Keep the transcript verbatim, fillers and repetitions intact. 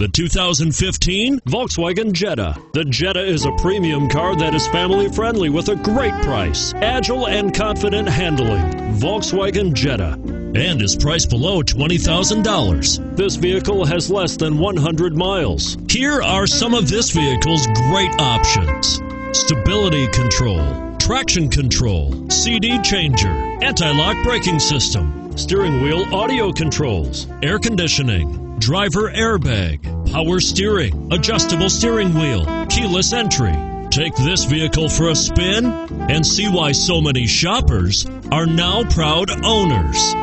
the two thousand fifteen Volkswagen Jetta. The Jetta is a premium car that is family friendly with a great price, agile and confident handling. Volkswagen Jetta, and is priced below twenty thousand dollars. This vehicle has less than one hundred miles. Here are some of this vehicle's great options: stability control, traction control, C D changer, anti-lock braking system, steering wheel audio controls, air conditioning, driver airbag, power steering, adjustable steering wheel, keyless entry. Take this vehicle for a spin and see why so many shoppers are now proud owners.